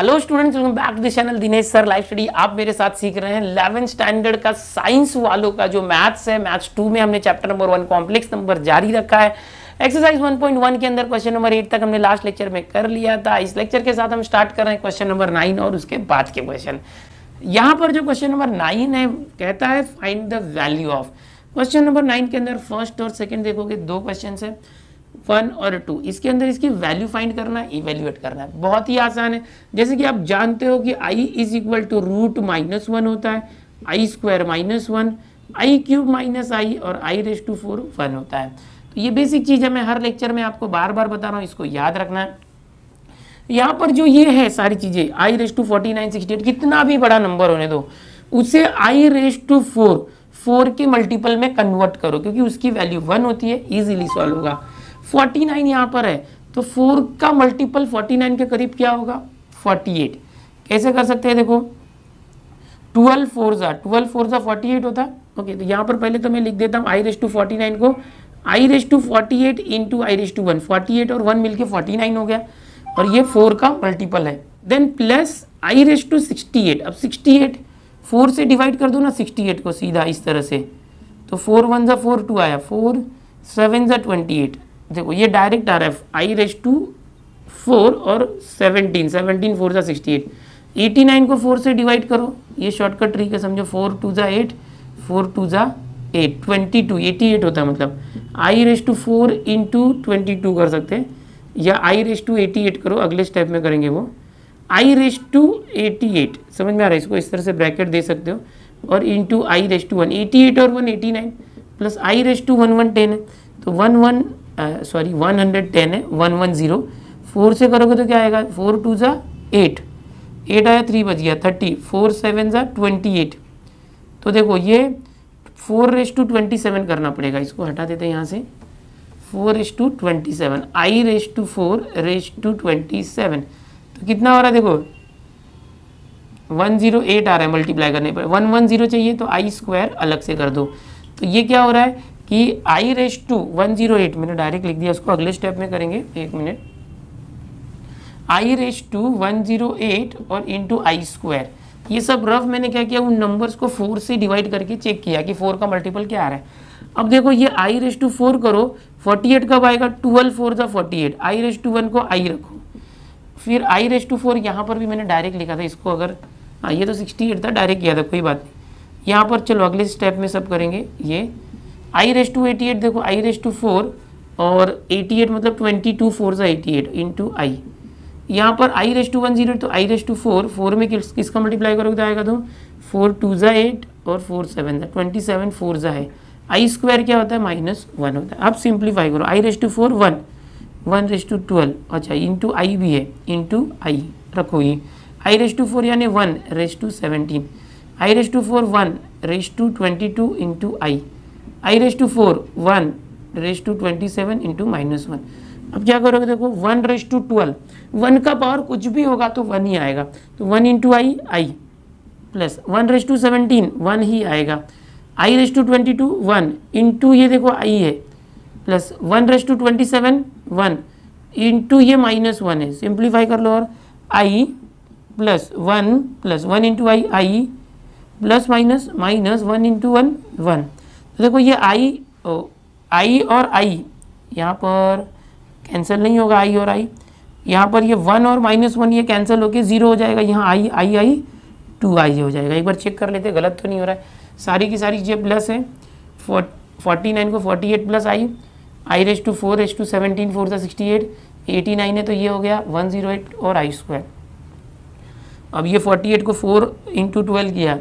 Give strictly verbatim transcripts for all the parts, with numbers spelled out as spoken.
Hello students, welcome back to the channel Dinesh sir live study. आप मेरे साथ सीख रहे हैं इलेवेंथ स्टैंडर्ड का साइंस वालों का जो मैथ्स है। मैथ्स टू में हमने chapter number one complex number जारी रखा है। एक्सरसाइज वन पॉइंट वन के अंदर क्वेश्चन नंबर एट तक हमने लास्ट लेक्चर में कर लिया था। इस लेक्चर के साथ हम स्टार्ट कर रहे हैं क्वेश्चन नंबर नाइन और उसके बाद के क्वेश्चन। यहाँ पर जो क्वेश्चन नंबर नाइन है कहता है find the value of. Question number nine के अंदर फर्स्ट और सेकेंड देखोगे दो क्वेश्चन है, वन और टू। इसके अंदर इसकी वैल्यू फाइंड करना है, इवेल्यूएट करना है, बहुत ही आसान है। जैसे कि आप जानते हो कि i is equal to root minus one होता है, i square minus one, i cube minus i और i raise to four one होता है। तो ये बेसिक चीज़ है, मैं हर लेक्चर में आपको बार बार बता रहा हूँ, इसको याद रखना है। यहाँ पर जो ये है सारी चीज़ें, i raise to forty nine sixty eight कितना भी बड़ा नंबर होने दो, उसे i raise to four four के मल्टीपल में कन्वर्ट करो क्योंकि उसकी वैल्यू वन होती है, ईजिली सॉल्व होगा। फोर्टी नाइन यहाँ पर है तो फोर का मल्टीपल फोर्टी नाइन के करीब क्या होगा, फोर्टी एट। कैसे कर सकते हैं देखो, twelve fours are twelve fours are forty eight होता है। ओके, तो यहाँ पर पहले तो मैं लिख देता हूँ i raise to forty nine को i raise to forty eight into i raise to one, forty eight और वन मिलके फोर्टी नाइन हो गया और ये फोर का मल्टीपल है। Then plus i raise to sixty eight. अब सिक्सटी एट फोर से डिवाइड कर दो ना सिक्सटी एट को सीधा इस तरह से, तो फोर वन ज़ा फोर टू आया, फोर सेवन ज़ा ट्वेंटी एट। देखो ये डायरेक्ट आ रहा है आई रेस टू फोर और सेवनटीन, सेवनटीन फोर ज़ा सिक्सटी एट। एटी नाइन को फोर से डिवाइड करो, ये शॉर्टकट ट्रिक है समझो, फोर टू ज़ा एट, फोर टू ज़ा eight, twenty two, eighty eight होता है। मतलब i raise to four into twenty two कर सकते हैं या i raise to eighty eight करो, अगले स्टेप में करेंगे वो i raise to eighty eight. समझ में आ रहा है, इसको इस तरह से ब्रैकेट दे सकते हो और into i raise to one, eighty eight और one eighty nine plus i raise to one one ten है, तो one one sorry one hundred ten है, वन वन जीरो। फोर से करोगे तो क्या आएगा, फोर टू ज़ा एट, एट आया थ्री बज गया थर्टी, फोर सेवन ज़ा ट्वेंटी एट। तो देखो ये four raise to twenty seven करना पड़ेगा, इसको हटा देते हैं यहाँ से, four raise to twenty seven, i raise to four raise to twenty seven. तो कितना हो रहा है देखो, वन जीरो एट आ रहा है मल्टीप्लाई करने पर, वन वन जीरो चाहिए तो आई स्क्वायर अलग से कर दो। तो ये क्या हो रहा है कि i raise to one zero eight, मैंने डायरेक्ट लिख दिया उसको, अगले स्टेप में करेंगे, एक minute, i raise to one zero eight और इंटू आई स्क्वायर। ये सब रफ मैंने क्या किया, उन नंबर्स को फोर से डिवाइड करके चेक किया कि फोर का मल्टीपल क्या आ रहा है। अब देखो ये i रेस टू फोर करो, फोर्टी एट कब आएगा, ट्वेल्व फोर ज़ा forty eight, i raise to one को i रखो, फिर i रेस टू फोर यहाँ पर भी मैंने डायरेक्ट लिखा था इसको, अगर हाँ ये तो सिक्सटी एट था, डायरेक्ट किया था, कोई बात नहीं। यहाँ पर चलो अगले स्टेप में सब करेंगे, ये i raise to eighty eight देखो, आई रेस टू फोर और एटी एट मतलब ट्वेंटी टू फोर सा एटी एट इंटू आई। यहाँ पर i raise to one zero तो i raise to four, four में किस किसका मल्टीप्लाई करोगे तो आएगा, तो फोर टू ज़ा एट और फोर सेवन ज़ा ट्वेंटी सेवन फोर ज़ा है, आई स्क्वायर क्या होता है माइनस वन होता है। आप सिंप्लीफाई करो, i raise to four one, one raise to twelve, अच्छा इंटू आई भी है, इंटू आई रखो, ये आई रेस टू फोर यानी one raise to seventeen, i raise to four one raise to twenty two into i, i raise to four one raise to twenty seven into minus one. अब क्या करोगे देखो, one raise to twelve, one का power कुछ भी होगा तो one ही आएगा, तो one into i i, plus one raise to seventeen one ही आएगा, i raise to twenty two one into ये देखो आई है, plus one raise to twenty seven one into ये माइनस वन है, सिंप्लीफाई कर लो और i plus one plus one into i i plus minus minus one into one one. देखो ये आई ओ, आई और आई यहाँ पर कैंसिल नहीं होगा, आई और आई यहाँ पर, ये वन और माइनस वन ये कैंसिल होके जीरो हो जाएगा, यहाँ आई आई आई टू आई हो जाएगा। एक बार चेक कर लेते गलत तो नहीं हो रहा है, सारी की सारी चीज़ें प्लस है, फोर्टी नाइन को forty eight plus i, i raise to four raise to seventeen four था सिक्सटी एट, एटी नाइन है तो ये हो गया वन जीरो एट और आई स्क्वायर। अब ये फोर्टी एट को फोर इंटू ट्वेल्व किया,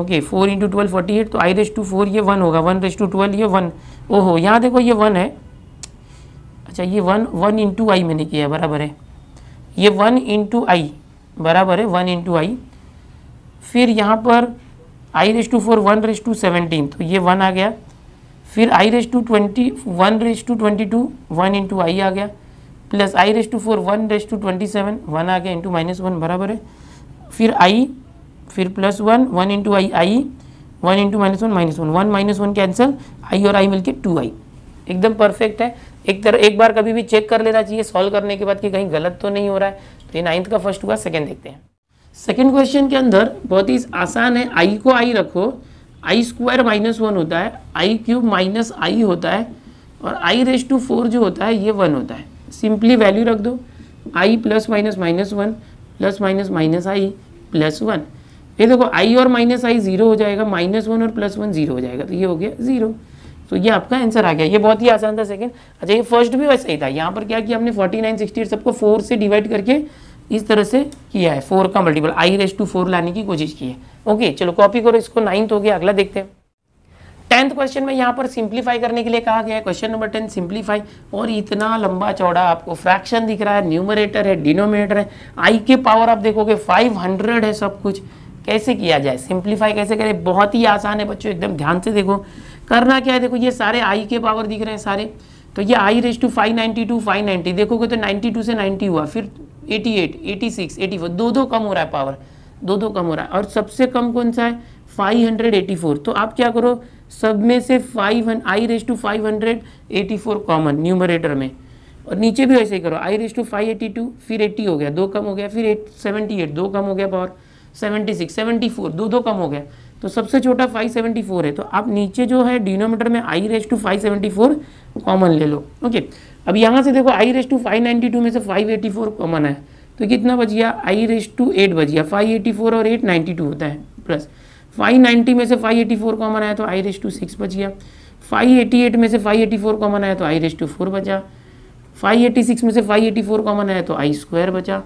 okay four into twelve forty eight, तो आई रेस टू फोर ये वन होगा, वन रेस टू ट्वेल्व ये वन, ओहो यहाँ देखो ये वन है, अच्छा ये वन वन इंटू आई मैंने किया बराबर है, ये वन इंटू आई बराबर है वन इंटू आई, फिर यहाँ पर i raise to four one raise to seventeen तो ये वन आ गया, फिर i raise to twenty one raise to twenty two one into i आ गया, plus i raise to four one raise to twenty seven one आ गया into minus one बराबर है, फिर आई फिर plus one one into i i one into minus one minus one one minus one cancel, आई और i मिलके to आई। एकदम perfect है, एक तरह एक बार कभी भी चेक कर लेना चाहिए सॉल्व करने के बाद कि कहीं गलत तो नहीं हो रहा है। तो ये नाइन्थ का फर्स्ट हुआ। सेकेंड देखते हैं। सेकेंड क्वेश्चन के अंदर बहुत ही आसान है। आई को आई रखो, आई स्क्वायर माइनस वन होता है, आई क्यूब माइनस आई होता है और आई रेस टू फोर जो होता है ये वन होता है। सिंपली वैल्यू रख दो, i plus minus minus one plus minus minus i plus one. ये देखो आई और माइनस आई जीरो हो जाएगा, माइनस वन और प्लस वन जीरो हो जाएगा, तो ये हो गया जीरो। तो ये आपका आंसर आ गया। ये बहुत ही आसान था सेकंड। अच्छा ये फर्स्ट भी वैसे ही था। यहाँ पर क्या किया हमने फोर्टी नाइन सिक्सटी एट सबको फोर से डिवाइड करके इस तरह से किया है, फोर का multiple i raise to four लाने की कोशिश की है। ओके चलो कॉपी करो इसको, नाइन्थ हो गया। अगला देखते हैं। टेंथ क्वेश्चन में यहाँ पर सिंप्लीफाई करने के लिए कहा गया है। क्वेश्चन नंबर टेन सिंप्लीफाई, और इतना लंबा चौड़ा आपको फ्रैक्शन दिख रहा है, न्यूमरेटर है, डिनोमिनेटर है, आई के पावर आप देखोगे फाइव हंड्रेड है। सब कुछ कैसे किया जाए, सिंप्लीफाई कैसे करें? बहुत ही आसान है बच्चों, एकदम ध्यान से देखो। करना क्या है, देखो ये सारे आई के पावर दिख रहे हैं सारे, तो ये i raise to five ninety two, five ninety देखोगे तो नाइन्टी टू से नाइन्टी हुआ, फिर eighty eight, eighty six, eighty four, दो दो कम हो रहा है पावर, दो दो कम हो रहा है। और सबसे कम कौन सा है, फाइव एटी फोर। तो आप क्या करो, सब में से five i raise to five eighty four common numerator में, और नीचे भी वैसे ही करो, i raise to five eighty two, फिर एटी हो गया, दो कम हो गया, फिर सेवेंटी एट, दो कम हो गया power, seventy six, seventy four, दो दो कम हो गया, तो सबसे छोटा फाइव सेवेंटी फोर है। तो आप नीचे जो है डिनोमिनेटर में i raise to five seventy four common ले लो। ओके अब यहाँ से देखो i raise to five ninety two में से फाइव एटी फोर कॉमन है, तो कितना बच गया, आई रेस टू एट बच गया। फाइव एटी फोर और एट नाइन्टी टू होता है, प्लस फाइव नाइन्टी में से फाइव एटी फोर कॉमन आया तो आई रेस टू सिक्स बच गया, फाइव एटी एट में से फाइव एटी फोर कॉमन आया तो आई रेस टू फोर बचा, फाइव एटी सिक्स में से फाइव एटी फोर कॉमन आया तो आई स्क्वायर बचा,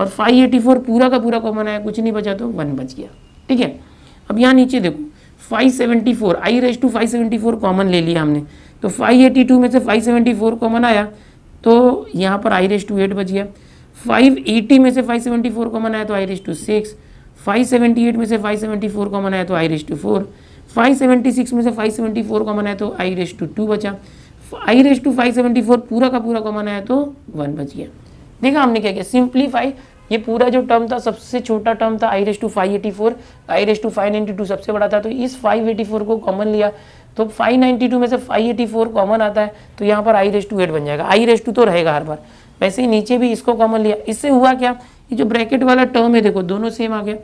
और फाइव एटी फोर पूरा का पूरा कॉमन आया, कुछ नहीं बचा तो वन बच गया। ठीक है अब यहाँ नीचे देखो five seventy four, i raise to five seventy four common ले लिया हमने, तो फाइव एटी टू में से फाइव सेवेंटी फोर कॉमन आया तो यहाँ पर आई रेस टू एट बच गया, फाइव एटी में से फाइव सेवेंटी फोर कॉमन आया तो i raise to six, five seventy eight में से फाइव सेवेंटी फोर कॉमन आया तो i raise to four, five seventy six में से फाइव सेवेंटी फोर कॉमन आया तो आई रेस टू टू बचा, i raise to five seventy four पूरा का पूरा कॉमन आया तो वन बच गया। देखा हमने क्या किया, सिंप्लीफाई। ये पूरा जो टर्म था सबसे छोटा टर्म था, i raise to five eighty four, i raise to five ninety two सबसे बड़ा था, तो इस फाइव एटी फोर को कॉमन लिया, तो फाइव नाइन्टी टू में से फाइव एटी फोर कॉमन आता है तो यहाँ पर आई रेस टू एट बन जाएगा। आई रेस टू तो रहेगा हर बार, वैसे ही नीचे भी इसको कॉमन लिया। इससे हुआ क्या, ये जो ब्रैकेट वाला टर्म है देखो दोनों सेम आ गया,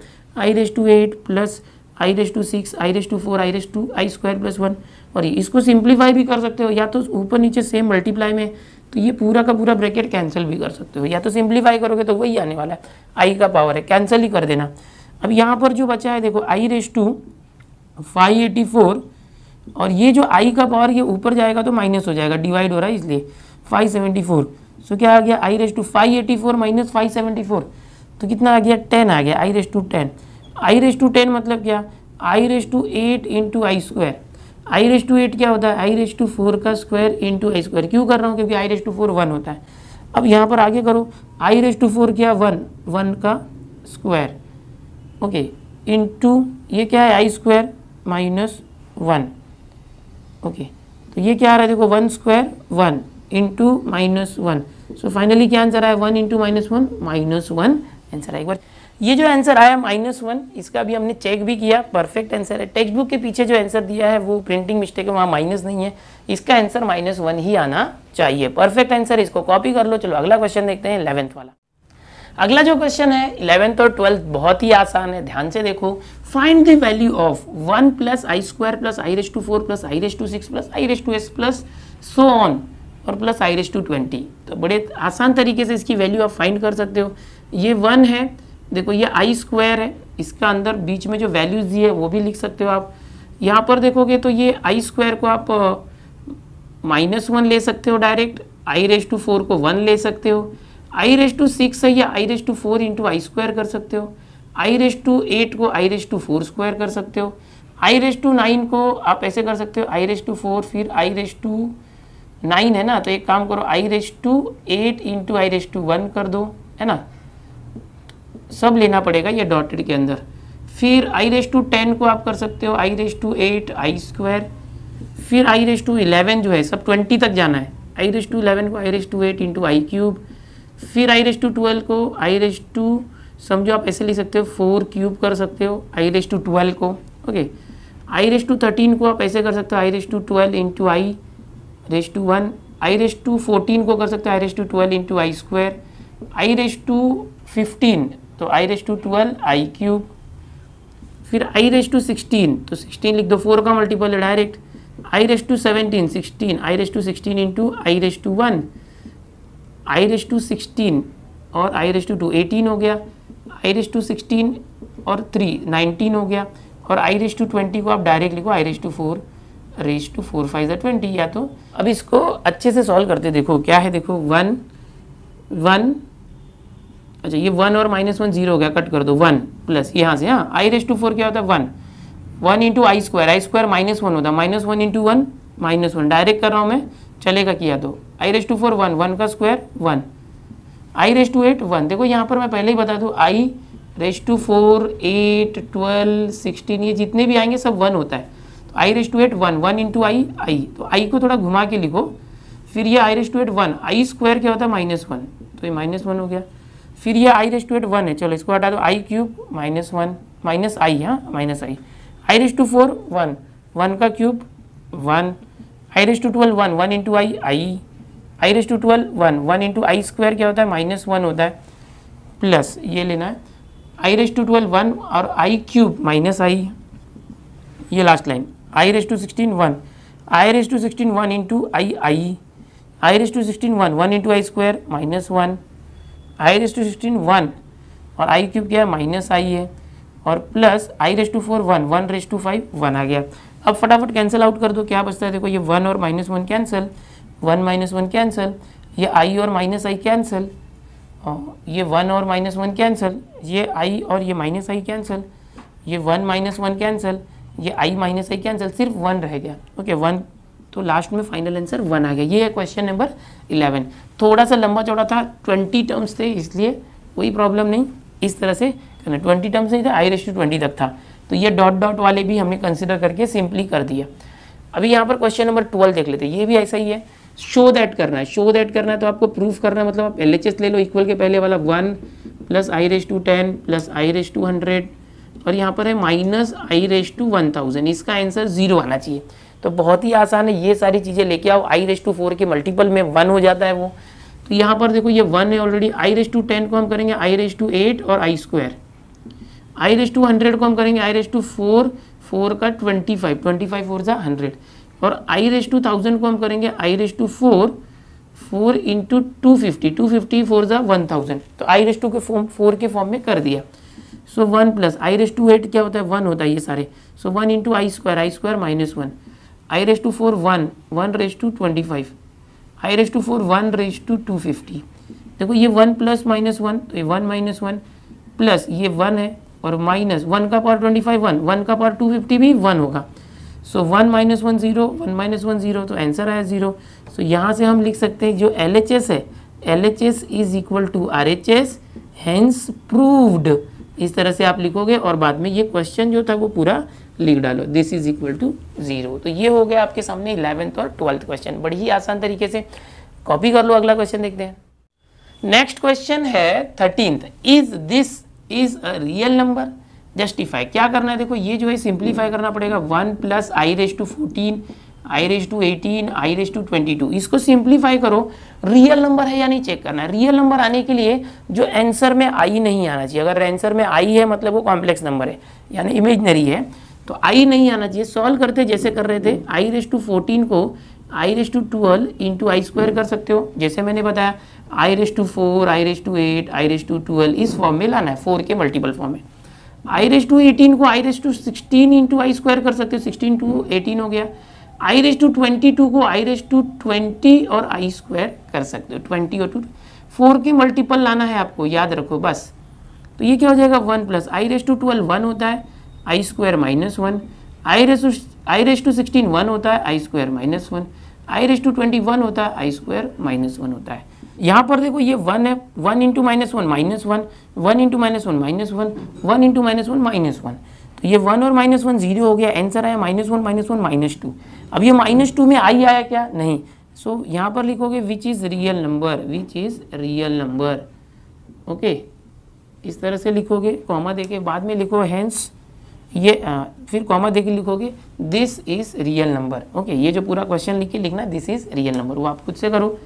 i raise to eight plus i raise to six, i raise to four, i raise to i square plus one, और ये इसको सिंप्लीफाई भी कर सकते हो, या तो ऊपर नीचे सेम मल्टीप्लाई में, तो ये पूरा का पूरा ब्रैकेट कैंसिल भी कर सकते हो, या तो सिंप्लीफाई करोगे तो वही आने वाला है, आई का पावर है, कैंसिल ही कर देना। अब यहाँ पर जो बचा है देखो i raise to five eighty four, और ये जो आई का पावर ये ऊपर जाएगा तो माइनस हो जाएगा, डिवाइड हो रहा है इसलिए फाइव सेवेंटी फोर। सो क्या आ गया, i raise to five eighty four minus five seventy four, तो कितना आ गया टेन आ गया, i raise to ten. I raise to ten मतलब क्या, i raise to eight into i square, i raise to eight क्या होता है, आई रेस टू फोर का स्क्वायर इंटू आई स्क्वायर। क्यों कर रहा हूँ, क्योंकि i raise to four one होता है। अब यहाँ पर आगे करो, आई रेस टू फोर क्या वन, वन का स्क्वायर ओके, इंटू ये क्या है i square minus one okay, तो ये क्या आ रहा है देखो one square one into minus one. So finally क्या आंसर आया, one into minus one, minus one answer आया। एक बार ये जो आंसर आया माइनस वन, इसका भी हमने चेक भी किया, परफेक्ट आंसर है। टेक्स्ट बुक के पीछे जो आंसर दिया है वो प्रिंटिंग मिस्टेक है, वहाँ माइनस नहीं है, इसका आंसर माइनस वन ही आना चाहिए। परफेक्ट आंसर, इसको कॉपी कर लो। चलो अगला क्वेश्चन देखते हैं, इलेवेंथ वाला। अगला जो क्वेश्चन है इलेवेंथ और ट्वेल्थ बहुत ही आसान है, ध्यान से देखो। Find the value of one plus i square plus i raise to four plus i raise to six plus i raise to S plus so on और plus i raise to twenty. तो बड़े आसान तरीके से इसकी value आप find कर सकते हो। ये वन है देखो, ये आई स्क्वायर है, इसका अंदर बीच में जो वैल्यूज दी है वो भी लिख सकते हो आप। यहाँ पर देखोगे तो ये आई स्क्वायर को आप माइनस वन ले सकते हो direct, i raise to four को वन ले सकते हो, आई रेस टू सिक्स है या i raise to four into i square कर सकते हो, आई रेस टू एट को i raise to four square कर सकते हो, आई रेस टू नाइन को आप ऐसे कर सकते हो, आई रेस टू फोर फिर आई रेस टू नाइन है ना, तो एक काम करो i raise to eight into i raise to one कर दो, है ना, सब लेना पड़ेगा ये डॉटेड के अंदर। फिर आई रेस टू टेन को आप कर सकते हो, i raise to eight i square, फिर आई रेस टू इलेवन जो है सब ट्वेंटी तक जाना है, आई रेस टू इलेवन को i raise to eight into i cube, फिर आई रेस टू ट्वेल्व को आई रेस टू समझो आप ऐसे ले सकते हो फोर क्यूब कर सकते हो, आई रेस टू ट्वेल्व को okay, i raise to thirteen को आप ऐसे कर सकते हो, i raise to twelve into i raise to one, i raise to fourteen को कर सकते हो i raise to twelve into i square, i raise to fifteen तो i raise to twelve i cube, फिर आई रेज टू सिक्सटीन तो sixteen लिख दो, four का मल्टीपल है direct, i raise to seventeen sixteen, i raise to sixteen into i raise to one, i raise to sixteen और i raise to two eighteen हो गया, i raise to sixteen और three nineteen हो गया, और i raise to twenty को आप direct लिखो i raise to four raise to four five या ट्वेंटी। या तो अब इसको अच्छे से सॉल्व करते देखो क्या है, देखो वन वन, अच्छा ये वन और माइनस वन जीरो हो गया, कट कर दो, वन प्लस यहाँ से, हाँ आई रेज टू फोर क्या होता है one, one into i square, i square minus one होता है, minus one into one minus one, direct कर रहा हूँ मैं चलेगा किया तो, i raise to four one, one का square one, i raise to eight one. देखो यहाँ पर मैं पहले ही बता दूँ i raise to four eight twelve sixteen ये जितने भी आएंगे सब वन होता है, तो i raise to eight one, one into i i, तो आई को थोड़ा घुमा के लिखो, फिर ये i raise to eight one, i square क्या होता है माइनस वन तो ये माइनस वन हो गया, फिर ये i raise to eight one है चलो इसको हटा दो, i cube minus one minus i, हाँ minus i, i raise to four one, one का cube one, i raise to twelve one, one into i i, i raise to twelve one, one into i square क्या होता है minus one होता है, plus ये लेना है i raise to twelve one और आई क्यूब माइनस आई, ये last line i raise to sixteen one, i raise to sixteen one into i i, i raise to sixteen one, one into i square minus one, i raise to sixteen one और i cube क्या है minus i है, और plus i raise to four one, one raise to five one आ गया। अब फटाफट cancel out कर दो, क्या बचता है देखो ये वन और minus one cancel, one minus one cancel, ये आई और माइनस आई कैंसिल, ये वन और माइनस वन कैंसिल, ये आई और ये माइनस आई कैंसिल, ये वन माइनस वन कैंसिल, ये आई माइनस आई कैंसिल, सिर्फ वन रह गया। ओके okay, वन तो लास्ट में फाइनल आंसर वन आ गया। ये है क्वेश्चन नंबर इलेवन। थोड़ा सा लंबा चौड़ा था, ट्वेंटी टर्म्स थे इसलिए कोई प्रॉब्लम नहीं, इस तरह से करना। ट्वेंटी टर्म्स नहीं था, आई रेश्यो ट्वेंटी तक था, तो ये डॉट डॉट वाले भी हमने कंसिडर करके सिंपली कर दिया। अभी यहाँ पर क्वेश्चन नंबर ट्वेल्व देख लेते हैं। ये भी ऐसा ही है, शो दैट करना है। शो दैट करना है तो आपको प्रूफ करना है, मतलब आप एल एच एस ले लो, इक्वल के पहले वाला one plus I raise to ten plus I raise two hundred और यहाँ पर है minus i raise to one thousand, इसका आंसर जीरो आना चाहिए। तो बहुत ही आसान है, ये सारी चीज़ें लेके आओ। आई रेज टू फोर के मल्टीपल में वन हो जाता है वो, तो यहाँ पर देखो ये वन है already. I raise to ten को हम करेंगे आई रेज टू एट और i square, i raise to hundred को हम करेंगे i raise to four, four का twenty five, twenty five four सा हंड्रेड, और आई रेज टू थाउजेंड को हम करेंगे i raise to four, four into two fifty, two fifty four सा वन थाउजेंड। तो आई रेज टू के form four के फॉर्म में कर दिया। So one plus i raise to eight क्या होता है वन होता है, ये सारे। So one into i square, i square minus one, i raise to four one, one raise to twenty five, i raise to four one raise to two fifty. देखो ये one plus minus one तो ये one minus one plus ये one है और minus one का power twenty five one, one का power two fifty भी वन होगा। So one minus one zero, one minus one zero, तो आंसर आया जीरो। सो यहाँ से हम लिख सकते हैं जो एल एच एस है, L H S is equal to R H S, hence proved. इस तरह से आप लिखोगे और बाद में ये क्वेश्चन जो था वो पूरा लिख डालो, this is equal to zero. तो ये हो गया आपके सामने इलेवेंथ और ट्वेल्थ क्वेश्चन, बड़ी ही आसान तरीके से कॉपी कर लो। अगला क्वेश्चन देखते हैं। नेक्स्ट क्वेश्चन है thirteenth, is this is a real number justify. क्या करना है देखो, ये जो है सिंप्लीफाई करना पड़ेगा। One plus i raise to fourteen, i raise to eighteen, i raise to twenty two, इसको सिंप्लीफाई करो। रियल नंबर है या नहीं चेक करना है। रियल नंबर आने के लिए जो आंसर में आई नहीं आना चाहिए, अगर आंसर में आई है मतलब वो कॉम्प्लेक्स नंबर है यानी इमेजिनरी है, तो आई नहीं आना चाहिए। सॉल्व करते जैसे कर रहे थे, आई रेज टू फोर्टीन को i raise to twelve into i square कर सकते हो, जैसे मैंने बताया i raise to four, i raise to eight, i raise to twelve, इस फॉर्म में लाना है, फोर के मल्टीपल फॉर्म में। आई रेज टू एटीन को i raise to sixteen into i square कर सकते हो, सिक्सटीन टू एटीन हो गया। I raise to twenty two को आई रेज टू ट्वेंटी और आई स्क्वायर कर सकते हो, ट्वेंटी और टू फोर के मल्टीपल लाना है आपको, याद रखो बस। तो ये क्या हो जाएगा one plus i raise to twelve one होता है, i square minus one, i raise to i raise to sixteen one होता है, i square minus one, i raise to twenty one होता है, आई स्क्वायर माइनस वन होता है। यहाँ पर देखो ये वन है, one into minus one minus one, one into minus one minus one, one into minus one minus one, तो ये वन और माइनस वन जीरो हो गया, आंसर आया minus one minus one minus two. अब ये माइनस टू में आई आया क्या, नहीं। सो so, यहाँ पर लिखोगे which is real number, which is real number, okay इस तरह से लिखोगे, कॉमा देके बाद में लिखो हैंस, ये आ, फिर कॉमा देके लिखोगे this is real number. Okay ये जो पूरा क्वेश्चन लिख के लिखना दिस इज़ रियल नंबर, वो आप खुद से करो।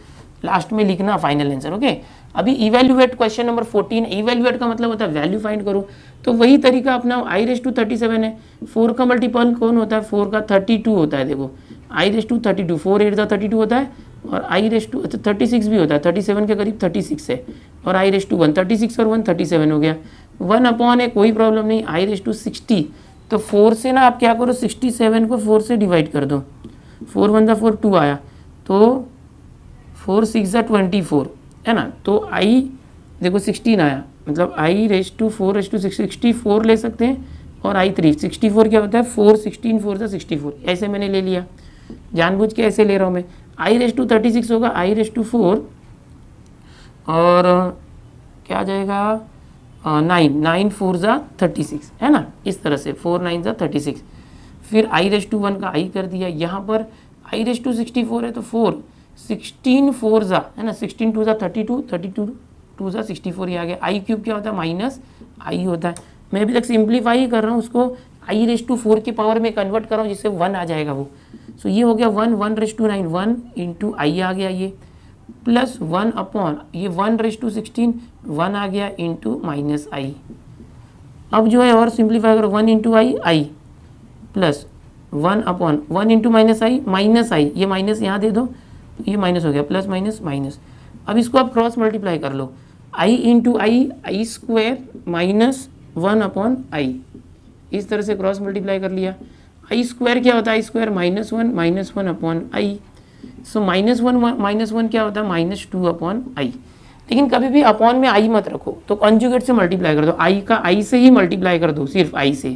लास्ट में लिखना फाइनल आंसर। ओके, अभी evaluate question number fourteen. Evaluate का मतलब होता है वैल्यू फाइंड करो, तो वही तरीका अपना i raise to thirty seven है। फोर का मल्टीपल कौन होता है? फोर का थर्टी टू होता है। देखो i raise to thirty two, four eight का थर्टी टू होता है और i raise to thirty six भी होता है, थर्टी सेवन के करीब थर्टी सिक्स है। और i raise to one, thirty six और वन थर्टी सेवन हो गया। वन अपॉन है, कोई प्रॉब्लम नहीं। आई रेस टू सिक्सटी, तो फोर से ना आप क्या करो, सिक्सटी सेवन को फोर से डिवाइड कर दो। फोर वन था फोर, टू आया तो फोर सिक्स था ट्वेंटी फोर, है ना। तो आई देखो सिक्सटीन आया, मतलब i raise to four raise to six sixty four ले सकते हैं। और आई थ्री सिक्सटी फोर क्या होता है? फोर सिक्सटीन फोर था सिक्सटी फोर, ऐसे मैंने ले लिया जानबूझ के, ऐसे ले रहा हूँ मैं। I raise to thirty six होगा आई रेस टू फोर और क्या आ जाएगा नाइन, नाइन फोर ज़ा थर्टी सिक्स, है ना। इस तरह से फोर नाइन ज़ा थर्टी सिक्स। फिर आई रेस टू वन का आई कर दिया, यहाँ पर i raise to sixty four है तो फोर सिक्सटीन फोर ज़ा, है ना, सिक्सटीन टू ज़ा thirty two, thirty two two ज़ा सिक्सटी फोर ही आ गया। आई क्यूब क्या होता है? माइनस आई होता है। मैं अभी तक सिंप्लीफाई ही कर रहा हूँ, उसको आई रेस टू फोर की पावर में कन्वर्ट कर रहा हूँ जिससे वन आ जाएगा वो। सो so, ये हो गया one, one raise to nine, one into i आ गया ये, प्लस वन अपॉन ये one raise to sixteen, one आ गया इंटू माइनस आई। अब जो है और सिंप्लीफाई करो, one into i i plus one upon one into minus i minus i, ये माइनस यहाँ दे दो, ये माइनस हो गया, प्लस माइनस माइनस। अब इसको आप क्रॉस मल्टीप्लाई कर लो, i into i i square minus one upon i, इस तरह से क्रॉस मल्टीप्लाई कर लिया। आई स्क्वायर क्या होता है? I square minus one minus one upon i. So minus one minus one क्या होता है? Minus two upon i. लेकिन कभी भी अपॉन में आई मत रखो, तो कॉन्जुगेट से मल्टीप्लाई कर दो, आई का आई से ही मल्टीप्लाई कर दो, सिर्फ आई से।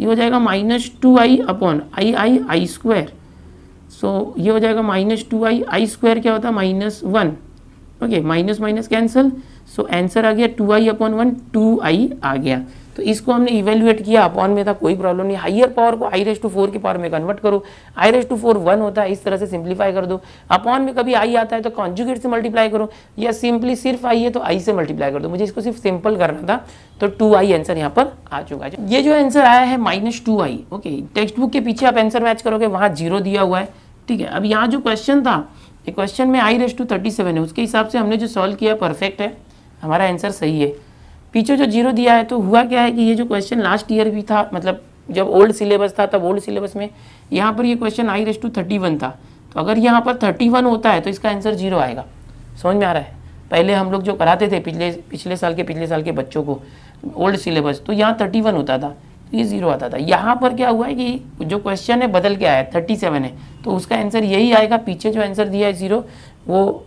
ये हो जाएगा minus two i upon i i i square. So ये हो जाएगा minus two i i square क्या होता है? Minus one. Okay, minus minus cancel, so answer आ गया two i upon one, two i आ गया। तो इसको हमने इवेल्युएट किया, अपॉन में था, कोई प्रॉब्लम नहीं। हायर पावर को आई रेस टू फोर की पावर में कन्वर्ट करो, i raise to four one होता है, इस तरह से सिंप्लीफाई कर दो। अपॉन में कभी आई आता है तो कॉन्जुगेट से मल्टीप्लाई करो, या सिंपली सिर्फ आई है तो आई से मल्टीप्लाई कर दो। मुझे इसको सिर्फ सिंपल करना था, तो टू आई आंसर यहाँ पर आ चुका है। ये जो आंसर आया है minus two i. Okay, text book के पीछे आप आंसर मैच करोगे, वहाँ जीरो दिया हुआ है, ठीक है। अब यहाँ जो क्वेश्चन था, ये क्वेश्चन में i raise to thirty seven है, उसके हिसाब से हमने जो सॉल्व किया परफेक्ट है, हमारा आंसर सही है। पीछे जो जीरो दिया है, तो हुआ क्या है कि ये जो क्वेश्चन लास्ट ईयर भी था, मतलब जब ओल्ड सिलेबस था तब ओल्ड सिलेबस में यहाँ पर ये question i raise to thirty one था, तो अगर यहाँ पर थर्टी वन होता है तो इसका आंसर जीरो आएगा। समझ में आ रहा है? पहले हम लोग जो कराते थे पिछले पिछले साल के पिछले साल के बच्चों को ओल्ड सिलेबस, तो यहाँ थर्टी वन होता था, ये जीरो आता था। यहाँ पर क्या हुआ है कि जो क्वेश्चन है बदल के आया है, थर्टी सेवन है, तो उसका आंसर यही आएगा। पीछे जो आंसर दिया है जीरो वो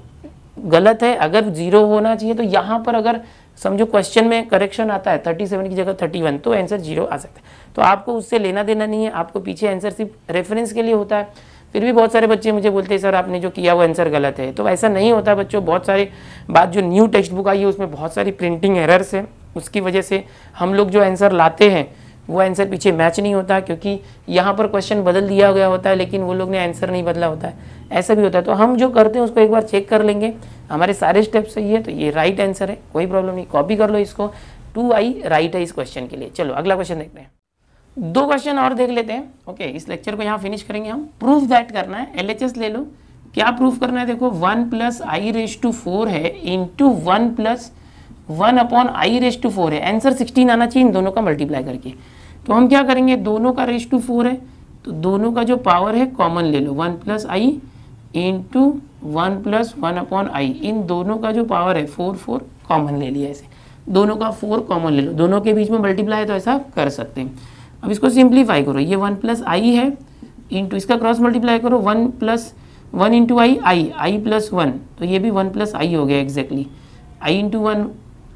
गलत है, अगर जीरो होना चाहिए। तो यहाँ पर अगर समझो क्वेश्चन में करेक्शन आता है थर्टी सेवन की जगह थर्टी वन, तो आंसर जीरो आ सकता है। तो आपको उससे लेना देना नहीं है, आपको पीछे आंसर सिर्फ रेफरेंस के लिए होता है। फिर भी बहुत सारे बच्चे मुझे बोलते हैं सर आपने जो किया वो आंसर गलत है, तो ऐसा नहीं होता बच्चों। बहुत सारे बात जो न्यू टेक्स्ट बुक आई है उसमें बहुत सारी प्रिंटिंग एरर्स है, उसकी वजह से हम लोग जो आंसर लाते हैं वो आंसर पीछे मैच नहीं होता, क्योंकि यहाँ पर क्वेश्चन बदल दिया गया होता है लेकिन वो लोग ने आंसर नहीं बदला होता है, ऐसा भी होता है। तो हम जो करते हैं उसको एक बार चेक कर लेंगे, हमारे सारे स्टेप्स सही है, तो ये राइट आंसर है, कोई प्रॉब्लम नहीं। कॉपी कर लो इसको, टू आई राइट है इस क्वेश्चन के लिए। चलो अगला क्वेश्चन देखते हैं, दो क्वेश्चन और देख लेते हैं। ओके, इस लेक्चर को यहाँ फिनिश करेंगे हम। प्रूफ दैट करना है, एल एच एस ले लो। क्या प्रूफ करना है? देखो one plus i raise to four है into one plus one upon i raise to four है, आंसर सिक्सटीन आना चाहिए इन दोनों का मल्टीप्लाई करके। तो हम क्या करेंगे, दोनों का रेस टू फोर है तो दोनों का जो पावर है कॉमन ले लो, one plus i into one plus one upon i, इन दोनों का जो पावर है फोर फोर कॉमन ले लिया, ऐसे दोनों का फोर कॉमन ले लो, दोनों के बीच में मल्टीप्लाई है तो ऐसा कर सकते हैं। अब इसको सिंप्लीफाई करो, ये वन प्लस आई है इंटू इसका क्रॉस मल्टीप्लाई करो, one plus one into i i i plus one, तो ये भी वन प्लस आई हो गया exactly, i into one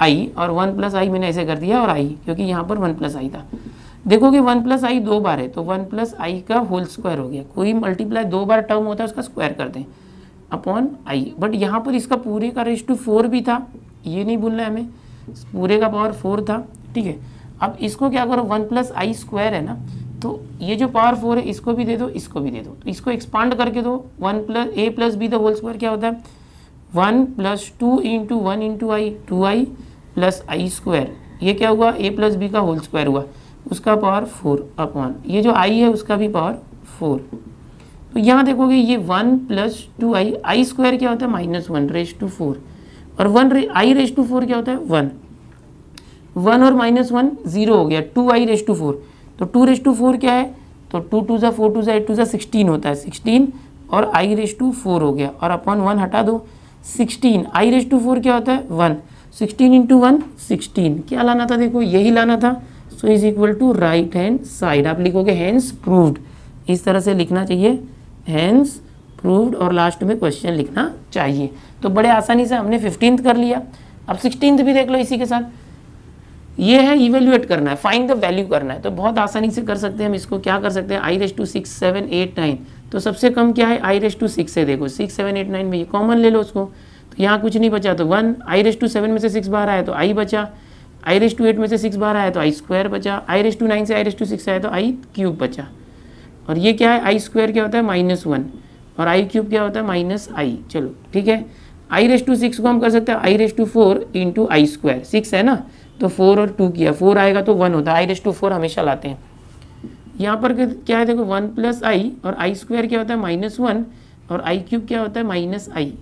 i और वन प्लस आई मैंने ऐसे कर दिया और आई, क्योंकि यहाँ पर वन प्लस आई था। देखोगे वन प्लस आई दो बार है तो वन प्लस आई का होल स्क्वायर हो गया, कोई मल्टीप्लाई दो बार टर्म होता है उसका स्क्वायर करते हैं अपॉन आई। बट यहाँ पर इसका पूरे का रेस टू फोर भी था, ये नहीं भूलना है हमें, पूरे का पावर फोर था, ठीक है। अब इसको क्या करो, वन प्लस आई स्क्वायर है ना, तो ये जो पावर फोर है इसको भी दे दो, इसको भी दे दो, तो इसको एक्सपांड करके दो, one plus a plus b the whole square क्या होता है, one plus two into one into i two i plus i square, ये क्या हुआ ए प्लस बी का होल स्क्वायर हुआ, उसका पावर फोर अपॉन ये जो आई है उसका भी पावर फोर, तो यहाँ देखोगे ये one plus two i, i square क्या होता है minus one raise to four, और वन रे आई रेस टू फोर क्या होता है वन, वन और माइनस वन जीरो हो गया, two i raise to four, तो टू रेस टू फोर क्या है, तो टू टू ज़ा फोर टू ज़ा एट टू ज़ा सिक्सटीन होता है, सिक्सटीन और आई रेस टू फोर हो गया, और अपॉन वन हटा दो sixteen, i raise to four क्या होता है one, sixteen into one sixteen, क्या लाना था देखो यही लाना था, so is equal to right hand side, आप लिखोगे हैंस प्रूव्ड, इस तरह से लिखना चाहिए हैंस प्रूव्ड, और लास्ट में क्वेश्चन लिखना चाहिए। तो बड़े आसानी से हमने फिफ्टींथ कर लिया, अब सिक्सटीन्थ भी देख लो इसी के साथ, ये है इवेल्यूएट करना है, फाइंड द वैल्यू करना है, तो बहुत आसानी से कर सकते हैं हम इसको, क्या कर सकते हैं i raise to six seven eight nine, तो सबसे कम क्या है आई रेस टू सिक्स है, देखो सिक्स सेवन एट नाइन में ये कॉमन ले लो उसको, तो यहाँ कुछ नहीं बचा, तो one i raise to seven में से सिक्स बाहर आया तो आई बचा, आई रेस टू एट में से सिक्स बाहर आया तो आई स्क्वायर बचा, आई रेस टू नाइन से आई रेस टू सिक्स आया तो आई क्यूब बचा, और ये क्या है आई स्क्वायर क्या होता है माइनस वन, और आई क्यूब क्या होता है माइनस आई, चलो ठीक है। आई रेस टू सिक्स को हम कर सकते हैं i raise to four into i square, six है ना तो फोर और टू किया, फोर आएगा तो वन होता है, आई रेस टू फोर हमेशा लाते हैं। यहाँ पर क्या है देखो वन प्लस आई, और आई स्क्वायर क्या होता है माइनस वन, और आई क्यूब क्या होता है माइनस आई,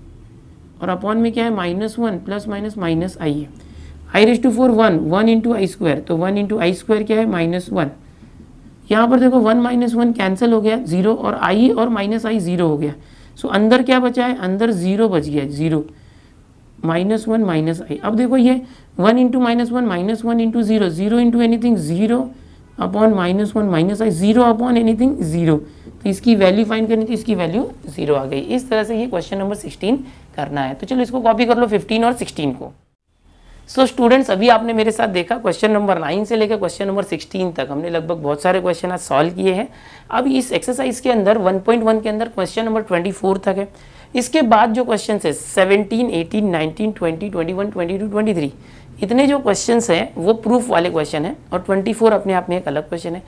और अपॉन में क्या है minus one plus minus minus i है, i raise to four one, one into i square, तो वन इंटू आई स्क्वायर क्या है माइनस वन, यहाँ पर देखो वन माइनस वन कैंसिल हो गया जीरो, और आई और माइनस आई जीरो हो गया, सो so, अंदर क्या बचा है अंदर जीरो बच गया, zero minus one minus i, अब देखो ये one into minus one minus one into zero, zero into anything zero upon minus one minus i, zero upon anything zero, तो इसकी वैल्यू फाइंड करनी थी, इसकी वैल्यू जीरो आ गई। इस तरह से ये क्वेश्चन नंबर सिक्सटीन करना है, तो चलो इसको कॉपी कर लो फिफ्टीन और सिक्सटीन को। सो so, स्टूडेंट्स अभी आपने मेरे साथ देखा क्वेश्चन नंबर नाइन से लेकर क्वेश्चन नंबर सिक्सटीन तक हमने लगभग बहुत सारे क्वेश्चन आज सॉल्व किए हैं। अब इस एक्सरसाइज के अंदर वन पॉइंट वन के अंदर क्वेश्चन नंबर ट्वेंटी फोर तक है, इसके बाद जो क्वेश्चन है seventeen, eighteen, nineteen, twenty, twenty one, twenty two, twenty three इतने जो क्वेश्चन हैं वो प्रूफ वाले क्वेश्चन हैं, और ट्वेंटी फोर अपने आप में एक अलग क्वेश्चन है।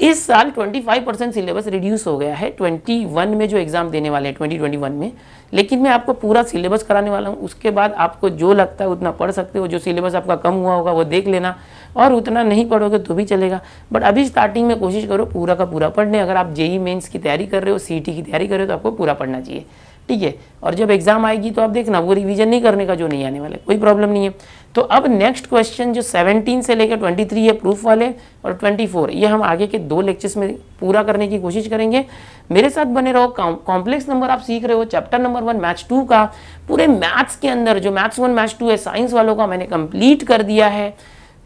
इस साल पच्चीस परसेंट सिलेबस रिड्यूस हो गया है इक्कीस में जो एग्ज़ाम देने वाले हैं ट्वेंटी ट्वेंटी वन में, लेकिन मैं आपको पूरा सिलेबस कराने वाला हूँ, उसके बाद आपको जो लगता है उतना पढ़ सकते हो, जो सिलेबस आपका कम हुआ होगा वो देख लेना, और उतना नहीं पढ़ोगे तो भी चलेगा, बट अभी स्टार्टिंग में कोशिश करो पूरा का पूरा पढ़ने। अगर आप जेई मेन्स की तैयारी कर रहे हो, सीईटी की तैयारी कर रहे हो तो आपको पूरा पढ़ना चाहिए, ठीक है। और जब एग्जाम आएगी तो आप देखना वो रिवीजन नहीं करने का, जो नहीं आने वाला कोई प्रॉब्लम नहीं है। तो अब नेक्स्ट क्वेश्चन जो सेवनटीन से लेकर ट्वेंटी थ्री है प्रूफ वाले, और ट्वेंटी फोर ये हम आगे के दो लेक्चर्स में पूरा करने की कोशिश करेंगे। मेरे साथ बने रहो। कॉम्प्लेक्स नंबर आप सीख रहे हो, chapter number one maths two का, पूरे मैथ्स के अंदर जो मैथ्स वन मैथ्स टू है साइंस वालों का मैंने कंप्लीट कर दिया है।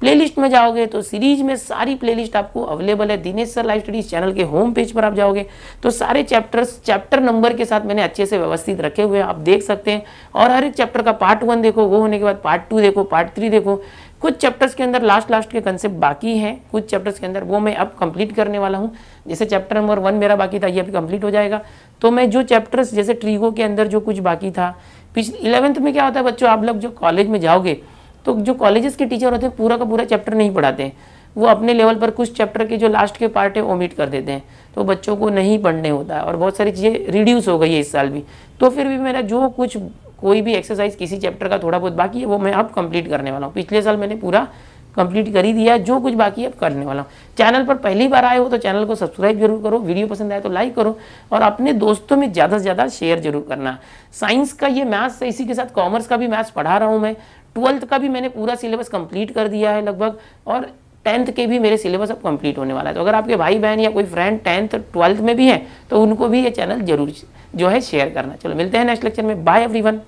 प्लेलिस्ट में जाओगे तो सीरीज में सारी प्लेलिस्ट आपको अवेलेबल है। Dinesh sir live studies channel के होम पेज पर आप जाओगे तो सारे चैप्टर्स चैप्टर नंबर के साथ मैंने अच्छे से व्यवस्थित रखे हुए हैं, आप देख सकते हैं। और हर एक चैप्टर का पार्ट वन देखो, वो होने के बाद पार्ट टू देखो, पार्ट थ्री देखो। कुछ चैप्टर्स के अंदर लास्ट लास्ट के कंसेप्ट बाकी हैं, कुछ चैप्टर्स के अंदर वो मैं अब कंप्लीट करने वाला हूँ। जैसे चैप्टर नंबर वन मेरा बाकी था, ये अभी कंप्लीट हो जाएगा। तो मैं जो चैप्टर्स जैसे ट्रिगो के अंदर जो कुछ बाकी था पिछले इलेवंथ में, क्या होता है बच्चों, आप लोग जो कॉलेज में जाओगे तो जो कॉलेजेस के टीचर होते हैं पूरा का पूरा चैप्टर नहीं पढ़ाते हैं, वो अपने लेवल पर कुछ चैप्टर के जो लास्ट के पार्ट है ओमिट कर देते हैं, तो बच्चों को नहीं पढ़ने होता है। और बहुत सारी चीज़ें रिड्यूस हो गई है इस साल भी। तो फिर भी मेरा जो कुछ कोई भी एक्सरसाइज किसी चैप्टर का थोड़ा बहुत बाकी है वो मैं अब कंप्लीट करने वाला हूँ। पिछले साल मैंने पूरा कंप्लीट कर ही दिया, जो कुछ बाकी है अब करने वाला हूँ। चैनल पर पहली बार आए हो तो चैनल को सब्सक्राइब जरूर करो, वीडियो पसंद आए तो लाइक करो, और अपने दोस्तों में ज़्यादा से ज़्यादा शेयर जरूर करना। साइंस का ये मैथ्स है, इसी के साथ कॉमर्स का भी मैथ्स पढ़ा रहा हूँ मैं। ट्वेल्थ का भी मैंने पूरा सिलेबस कंप्लीट कर दिया है लगभग, और टेंथ के भी मेरे सिलेबस अब कंप्लीट होने वाला है। तो अगर आपके भाई बहन या कोई फ्रेंड टेंथ ट्वेल्थ में भी है तो उनको भी ये चैनल जरूर जो है शेयर करना। चलो मिलते हैं नेक्स्ट लेक्चर में, बाय एवरीवन।